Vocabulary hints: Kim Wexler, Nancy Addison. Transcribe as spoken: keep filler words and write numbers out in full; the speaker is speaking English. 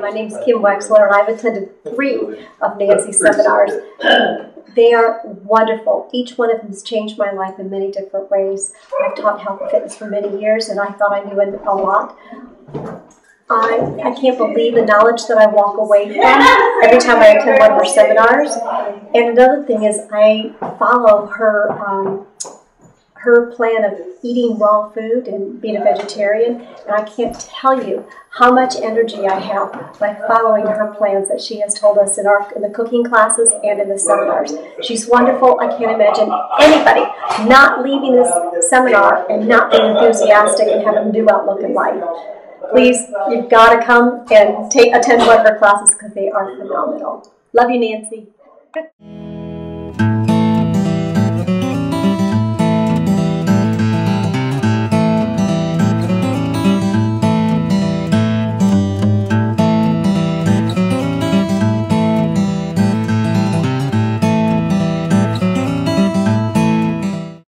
Hi, my name's Kim Wexler, and I've attended three of Nancy's seminars. They are wonderful. Each one of them has changed my life in many different ways. I've taught health and fitness for many years, and I thought I knew a lot. I, I can't believe the knowledge that I walk away from every time I attend one of her seminars. And another thing is I follow her um, her plan of eating raw food and being a vegetarian, and I can't tell you how much energy I have by following her plans that she has told us in our in the cooking classes and in the seminars. She's wonderful. I can't imagine anybody not leaving this seminar and not being enthusiastic and having a new outlook in life. Please, you've got to come and take, attend one of her classes because they are phenomenal. Love you, Nancy.